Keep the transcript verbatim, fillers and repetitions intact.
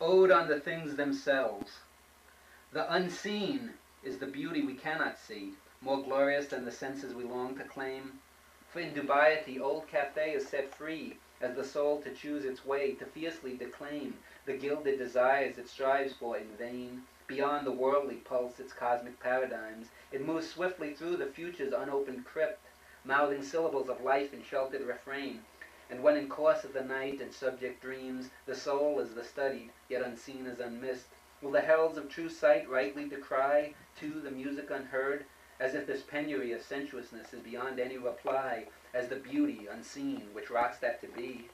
owed on the things themselves. The unseen is the beauty we cannot see, more glorious than the senses we long to claim. For in Dubai, the old Cathay is set free, as the soul to choose its way, to fiercely declaim the gilded desires it strives for in vain. Beyond the worldly pulse, its cosmic paradigms, it moves swiftly through the future's unopened crypt, mouthing syllables of life in sheltered refrain. And when in course of the night and subject dreams, the soul is the studied, yet unseen is unmissed, will the heralds of true sight rightly decry, too, the music unheard, as if this penury of sensuousness is beyond any reply, as the beauty unseen which rots that to be.